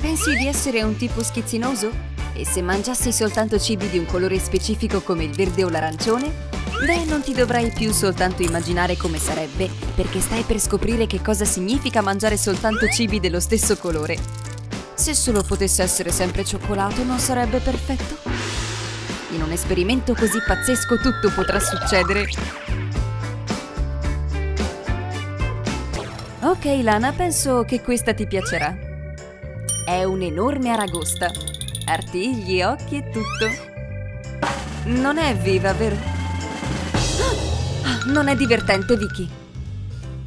Pensi di essere un tipo schizzinoso? E se mangiassi soltanto cibi di un colore specifico come il verde o l'arancione? Beh, non ti dovrai più soltanto immaginare come sarebbe, perché stai per scoprire che cosa significa mangiare soltanto cibi dello stesso colore. Se solo potesse essere sempre cioccolato, non sarebbe perfetto? In un esperimento così pazzesco tutto potrà succedere. Ok, Lana, penso che questa ti piacerà. È un'enorme aragosta. Artigli, occhi e tutto. Non è viva, vero? Non è divertente, Vicky.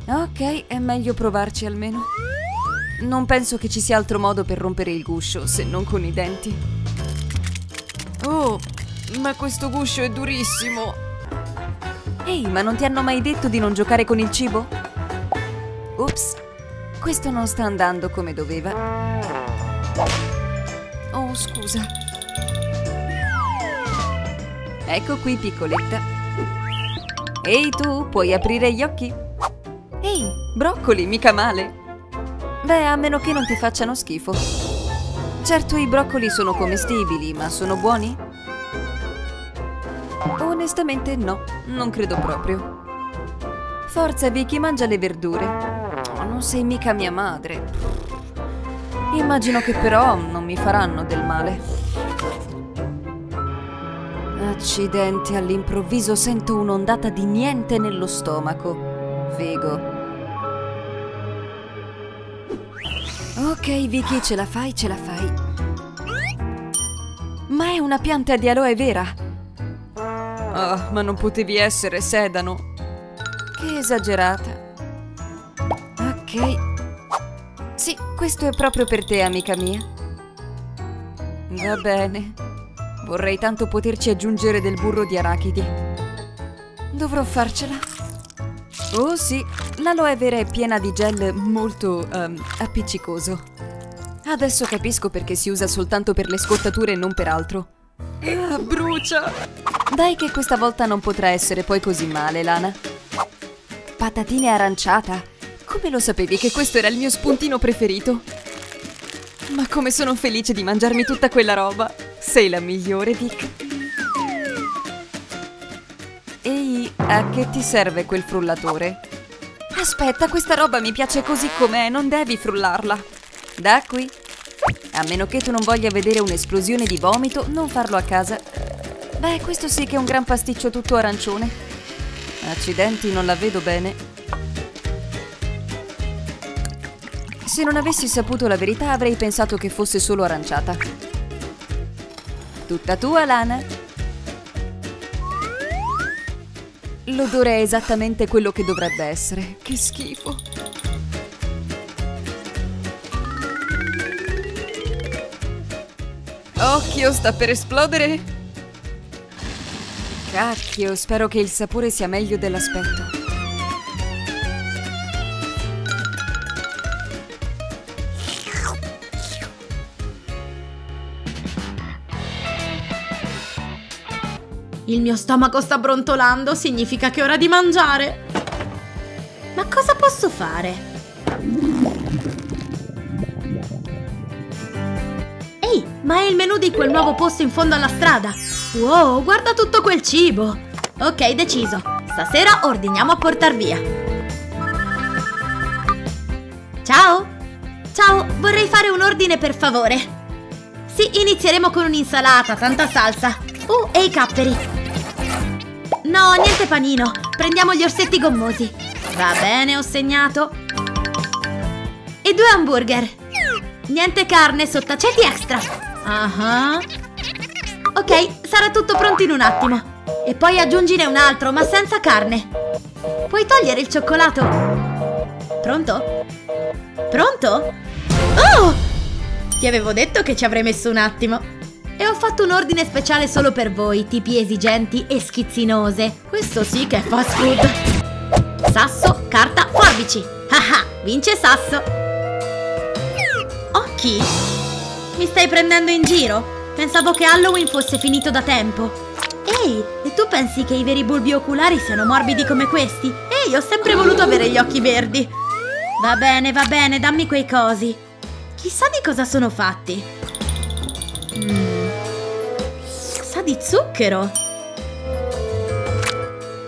Ok, è meglio provarci almeno. Non penso che ci sia altro modo per rompere il guscio, se non con i denti. Oh, ma questo guscio è durissimo. Ehi, ma non ti hanno mai detto di non giocare con il cibo? Ups, questo non sta andando come doveva. Oh, scusa. Ecco qui, piccoletta. Ehi tu, puoi aprire gli occhi? Ehi, broccoli, mica male. Beh, a meno che non ti facciano schifo. Certo, i broccoli sono commestibili, ma sono buoni? Onestamente no, non credo proprio. Forza, Vicky, mangia le verdure. Oh, non sei mica mia madre. Immagino che però non mi faranno del male. Accidenti, all'improvviso sento un'ondata di niente nello stomaco. Figo. Ok, Vicky, ce la fai, ce la fai. Ma è una pianta di aloe vera. Oh, ma non potevi essere sedano. Che esagerata. Ok. Sì, questo è proprio per te, amica mia. Va bene. Vorrei tanto poterci aggiungere del burro di arachidi. Dovrò farcela. Oh sì, l'aloe vera è piena di gel molto appiccicoso. Adesso capisco perché si usa soltanto per le scottature e non per altro. Ah, brucia! Dai che questa volta non potrà essere poi così male, Lana. Patatine aranciata. Come lo sapevi che questo era il mio spuntino preferito? Ma come sono felice di mangiarmi tutta quella roba! Sei la migliore, Vic! Ehi, a che ti serve quel frullatore? Aspetta, questa roba mi piace così com'è, non devi frullarla! Da qui! A meno che tu non voglia vedere un'esplosione di vomito, non farlo a casa. Beh, questo sì che è un gran pasticcio tutto arancione. Accidenti, non la vedo bene. Se non avessi saputo la verità avrei pensato che fosse solo aranciata. Tutta tua, Lana. L'odore è esattamente quello che dovrebbe essere. Che schifo. Occhio, sta per esplodere. Cacchio, spero che il sapore sia meglio dell'aspetto. Il mio stomaco sta brontolando, significa che è ora di mangiare. Ma cosa posso fare? Ehi, ma è il menù di quel nuovo posto in fondo alla strada. Wow, guarda tutto quel cibo. Ok, deciso. Stasera ordiniamo a portar via. Ciao. Ciao, vorrei fare un ordine per favore. Sì, inizieremo con un'insalata, tanta salsa. E i capperi. No, niente panino. Prendiamo gli orsetti gommosi. Va bene, ho segnato. E 2 hamburger. Niente carne, sottaceti extra. Ok, sarà tutto pronto in un attimo. E poi aggiungine un altro, ma senza carne. Puoi togliere il cioccolato? Pronto? Pronto? Oh! Ti avevo detto che ci avrei messo un attimo. E ho fatto un ordine speciale solo per voi, tipi esigenti e schizzinose. Questo sì che è fast food. Sasso, carta, forbici. Haha, vince Sasso. Occhi? Mi stai prendendo in giro? Pensavo che Halloween fosse finito da tempo. Ehi, e tu pensi che i veri bulbi oculari siano morbidi come questi? Ehi, ho sempre voluto avere gli occhi verdi. Va bene, dammi quei cosi. Chissà di cosa sono fatti. Sa di zucchero.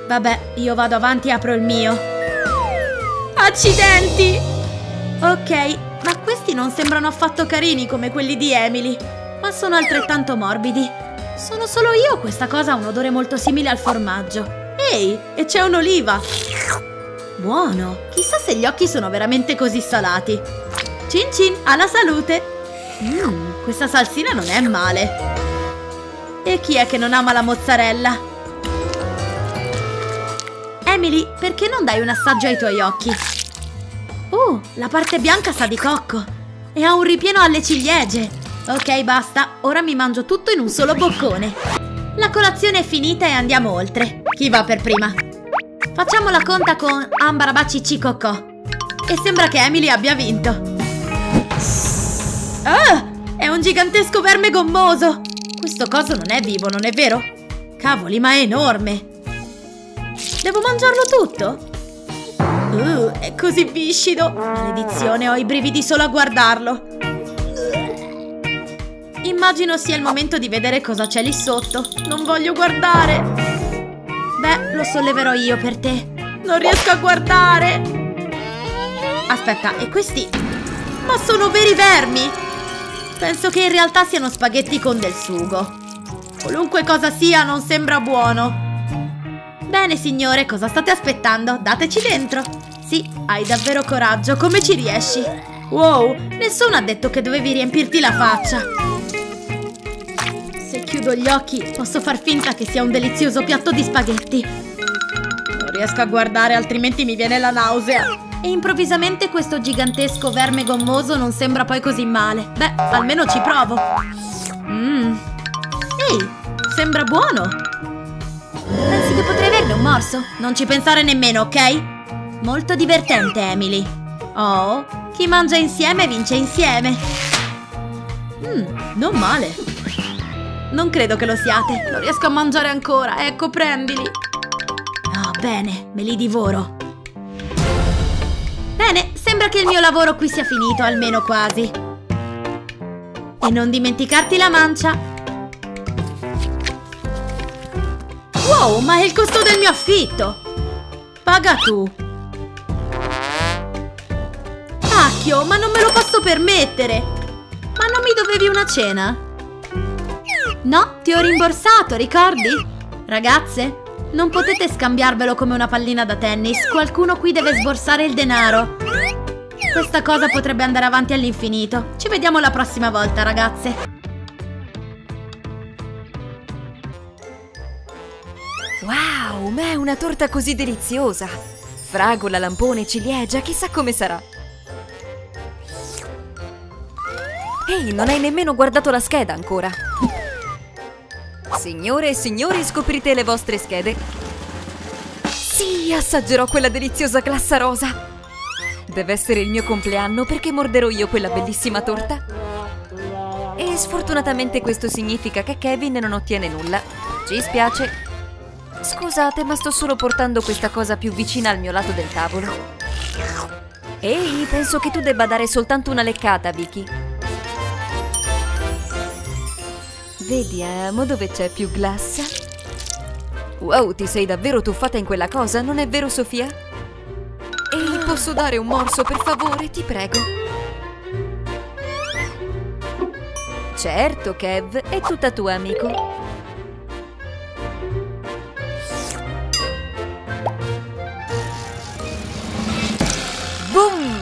Vabbè, io vado avanti e apro il mio. Accidenti! Ok, ma questi non sembrano affatto carini come quelli di Emily, ma sono altrettanto morbidi. Sono solo io, questa cosa ha un odore molto simile al formaggio. Ehi, e c'è un'oliva! Buono! Chissà se gli occhi sono veramente così salati. Cin cin, alla salute! Questa salsina non è male. E chi è che non ama la mozzarella? Emily, perché non dai un assaggio ai tuoi occhi? La parte bianca sa di cocco e ha un ripieno alle ciliegie. Ok, basta, ora mi mangio tutto in un solo boccone. La colazione è finita e andiamo oltre. Chi va per prima? Facciamo la conta con Ambarabacicci Cocò. E sembra che Emily abbia vinto. È un gigantesco verme gommoso! Questo coso non è vivo, non è vero? Cavoli, ma è enorme! Devo mangiarlo tutto? È così viscido! Maledizione, ho i brividi solo a guardarlo. Immagino sia il momento di vedere cosa c'è lì sotto. Non voglio guardare. Beh, lo solleverò io per te. Non riesco a guardare. Aspetta, e questi? Ma sono veri vermi? Penso che in realtà siano spaghetti con del sugo. Qualunque cosa sia, non sembra buono. Bene, signore, cosa state aspettando? Dateci dentro. Sì, hai davvero coraggio. Come ci riesci? Wow, nessuno ha detto che dovevi riempirti la faccia. Se chiudo gli occhi, posso far finta che sia un delizioso piatto di spaghetti. Non riesco a guardare, altrimenti mi viene la nausea. E improvvisamente questo gigantesco verme gommoso non sembra poi così male. Beh, almeno ci provo. Ehi, sembra buono. Pensi che potrei averne un morso? Non ci pensare nemmeno, ok? Molto divertente, Emily. Oh, chi mangia insieme vince insieme. Non male. Non credo che lo siate. Non riesco a mangiare ancora. Ecco, prendili. Oh, bene, me li divoro. Bene, sembra che il mio lavoro qui sia finito, almeno quasi. E non dimenticarti la mancia. Wow, ma è il costo del mio affitto. Paga tu. Cacchio, ma non me lo posso permettere. Ma non mi dovevi una cena? No, ti ho rimborsato, ricordi? Ragazze, non potete scambiarvelo come una pallina da tennis. Qualcuno qui deve sborsare il denaro. Questa cosa potrebbe andare avanti all'infinito. Ci vediamo la prossima volta, ragazze. Wow, ma è una torta così deliziosa. Fragola, lampone, ciliegia, chissà come sarà. Ehi, non hai nemmeno guardato la scheda ancora. Signore e signori, scoprite le vostre schede. Sì, assaggerò quella deliziosa glassa rosa. Deve essere il mio compleanno perché morderò io quella bellissima torta. E sfortunatamente questo significa che Kevin non ottiene nulla. Ci spiace. Scusate, ma sto solo portando questa cosa più vicina al mio lato del tavolo. Ehi, penso che tu debba dare soltanto una leccata, Vicky. Vediamo dove c'è più glassa. Wow, ti sei davvero tuffata in quella cosa, non è vero, Sofia? Ehi, posso dare un morso, per favore? Ti prego. Certo, Kev, è tutta tua, amico. Boom!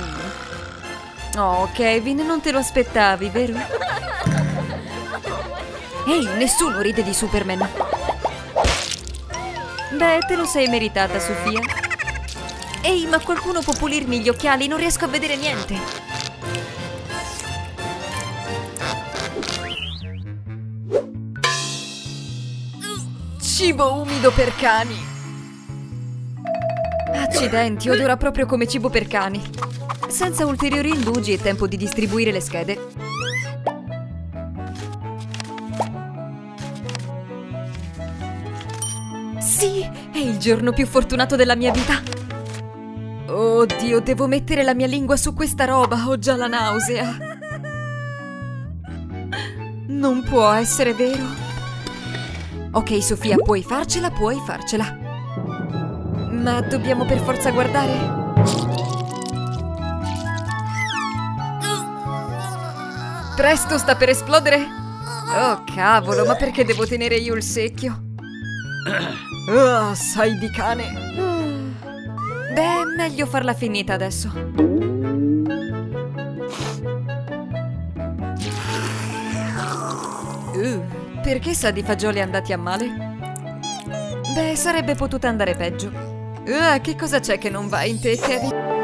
Oh, Kevin, non te lo aspettavi, vero? Ehi, nessuno ride di Superman. Beh, te lo sei meritata, Sofia. Ehi, ma qualcuno può pulirmi gli occhiali? Non riesco a vedere niente. Cibo umido per cani. Accidenti, odora proprio come cibo per cani. Senza ulteriori indugi è tempo di distribuire le schede. È il giorno più fortunato della mia vita. Oddio, devo mettere la mia lingua su questa roba, ho già la nausea. Non può essere vero. Ok, Sofia, puoi farcela. Ma dobbiamo per forza guardare? Presto, sta per esplodere! Oh, cavolo, ma perché devo tenere io il secchio? Oh, sai di cane! Beh, meglio farla finita adesso. Perché sa di fagioli andati a male? Beh, sarebbe potuta andare peggio. Che cosa c'è che non va in te, Kevin?